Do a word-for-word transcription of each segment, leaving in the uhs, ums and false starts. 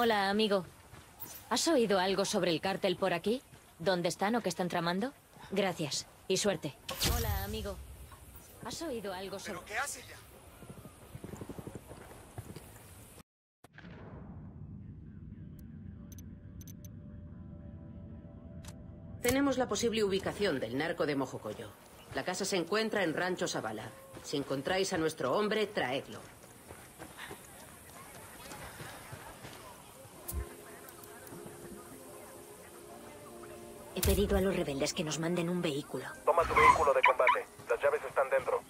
Hola, amigo. ¿Has oído algo sobre el cártel por aquí? ¿Dónde están o qué están tramando? Gracias. Y suerte. Hola, amigo. ¿Has oído algo sobre...? ¿Pero qué hace ya? Tenemos la posible ubicación del narco de Mojocoyo. La casa se encuentra en Rancho Zabala. Si encontráis a nuestro hombre, traedlo. He pedido a los rebeldes que nos manden un vehículo. Toma tu vehículo de combate. Las llaves están dentro.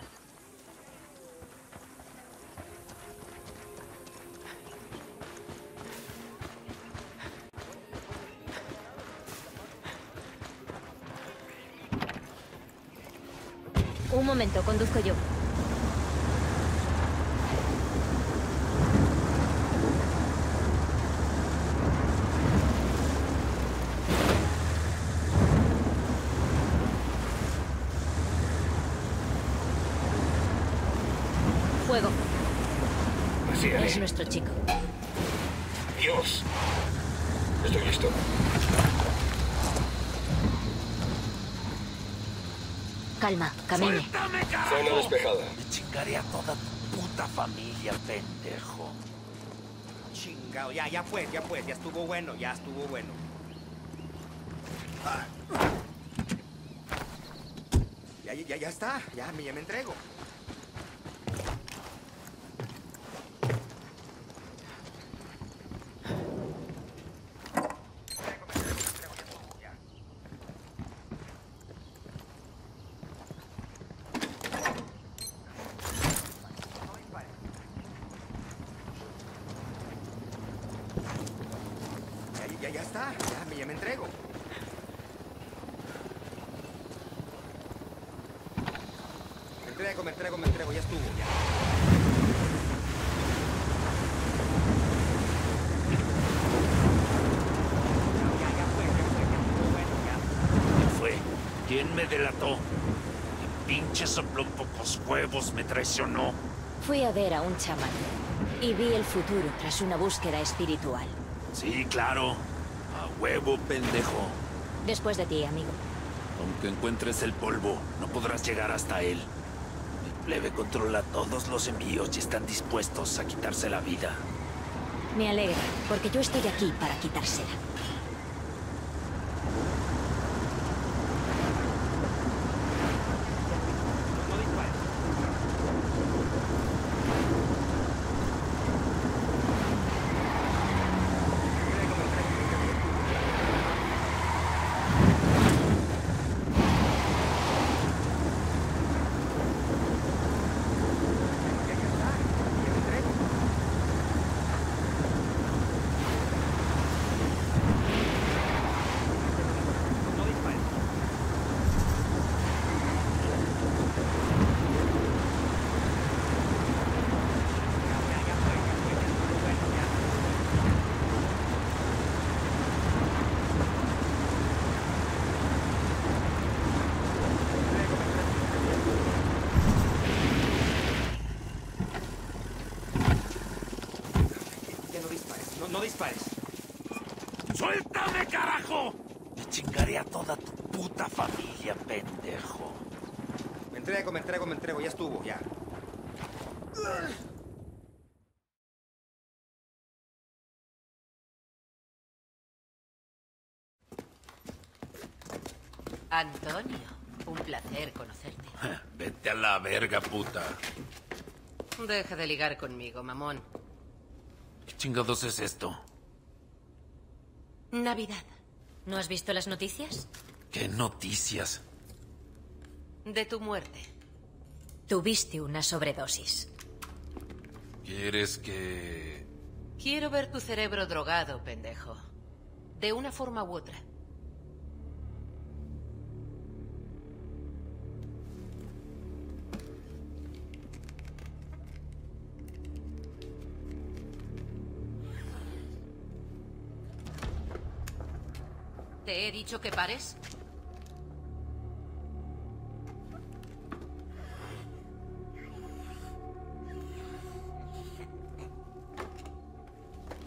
Un momento, conduzco yo. Fuego. Así es. Es nuestro chico. Dios. Estoy listo. Calma, camine. Zona despejada. Me chingaré a toda tu puta familia, pendejo. Chingado, ya, ya pues, ya pues, ya estuvo bueno, ya estuvo bueno. Ah. Ya, ya, ya está, ya, ya me entrego. Ya está, ya, ya me entrego. Me entrego, me entrego, me entrego, ya estuvo, ya. Ya, ya fue, ya fue, ya estuvo bueno, ya. ¿Qué fue? ¿Quién me delató? El pinche soplón pocos huevos me traicionó. Fui a ver a un chamán y vi el futuro tras una búsqueda espiritual. Sí, claro. Huevo, pendejo. Después de ti, amigo. Aunque encuentres el polvo, no podrás llegar hasta él. El plebe controla todos los envíos y están dispuestos a quitarse la vida. Me alegra, porque yo estoy aquí para quitársela. No dispares. ¡Suéltame, carajo! Te chingaré a toda tu puta familia, pendejo. Me entrego, me entrego, me entrego. Ya estuvo, ya. Antonio, un placer conocerte. Vete a la verga, puta. Deja de ligar conmigo, mamón. ¿Qué chingados es esto? Navidad. ¿No has visto las noticias? ¿Qué noticias? De tu muerte. Tuviste una sobredosis. ¿Quieres que...? Quiero ver tu cerebro drogado, pendejo. De una forma u otra. ¿Te he dicho que pares?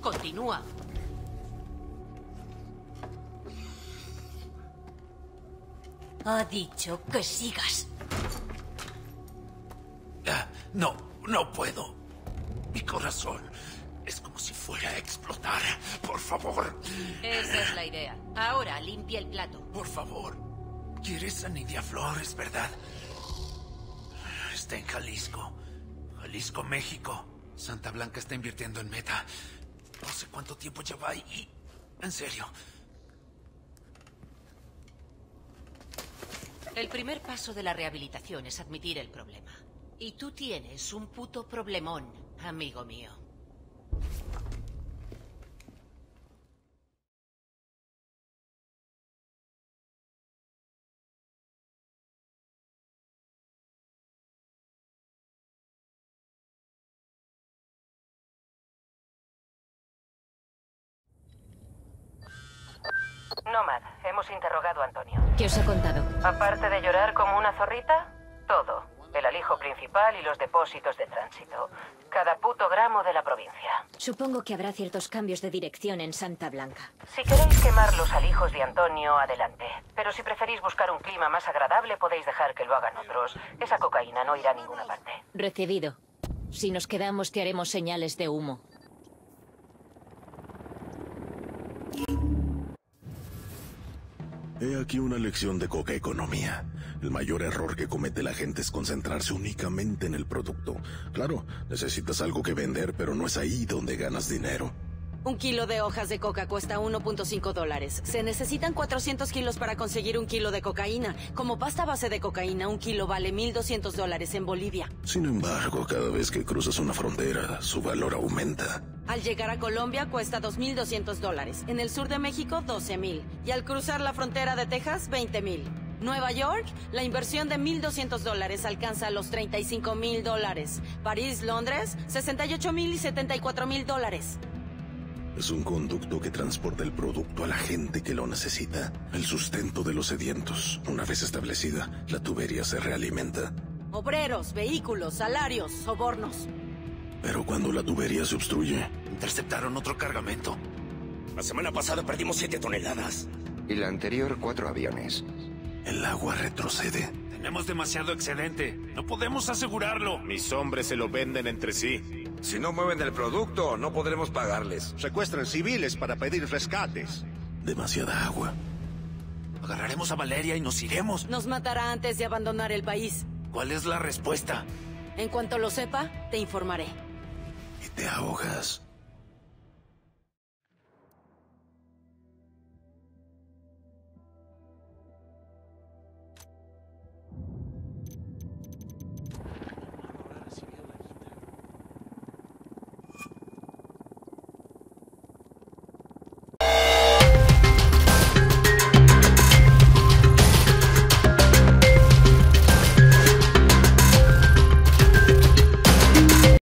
Continúa. Ha dicho que sigas. Ah, no, no puedo. Mi corazón es como si fuera a explotar. Por favor. Esa es la idea. Ahora limpia el plato. Por favor. ¿Quieres a Nidia Flores, verdad? Está en Jalisco. Jalisco, México. Santa Blanca está invirtiendo en Meta. No sé cuánto tiempo lleva ahí. En serio. El primer paso de la rehabilitación es admitir el problema. Y tú tienes un puto problemón, amigo mío. Nómad, hemos interrogado a Antonio. ¿Qué os ha contado? Aparte de llorar como una zorrita, todo. El alijo principal y los depósitos de tránsito. Cada puto gramo de la provincia. Supongo que habrá ciertos cambios de dirección en Santa Blanca. Si queréis quemar los alijos de Antonio, adelante. Pero si preferís buscar un clima más agradable, podéis dejar que lo hagan otros. Esa cocaína no irá a ninguna parte. Recibido. Si nos quedamos, te haremos señales de humo. He aquí una lección de coca economía. El mayor error que comete la gente es concentrarse únicamente en el producto. Claro, necesitas algo que vender, pero no es ahí donde ganas dinero. Un kilo de hojas de coca cuesta uno punto cinco dólares. Se necesitan cuatrocientos kilos para conseguir un kilo de cocaína. Como pasta base de cocaína, un kilo vale mil doscientos dólares en Bolivia. Sin embargo, cada vez que cruzas una frontera, su valor aumenta. Al llegar a Colombia cuesta dos mil doscientos dólares. En el sur de México, doce mil. Y al cruzar la frontera de Texas, veinte mil. Nueva York, la inversión de mil doscientos dólares alcanza los treinta y cinco mil dólares. París, Londres, sesenta y ocho mil y setenta y cuatro mil dólares. Es un conducto que transporta el producto a la gente que lo necesita. El sustento de los sedientos. Una vez establecida, la tubería se realimenta. Obreros, vehículos, salarios, sobornos. Pero cuando la tubería se obstruye... Interceptaron otro cargamento. La semana pasada perdimos siete toneladas. Y la anterior, cuatro aviones. El agua retrocede. Tenemos demasiado excedente. No podemos asegurarlo. Mis hombres se lo venden entre sí. Si no mueven el producto, no podremos pagarles. Secuestran civiles para pedir rescates. Demasiada agua. Agarraremos a Valeria y nos iremos. Nos matará antes de abandonar el país. ¿Cuál es la respuesta? En cuanto lo sepa, te informaré. Y te ahogas.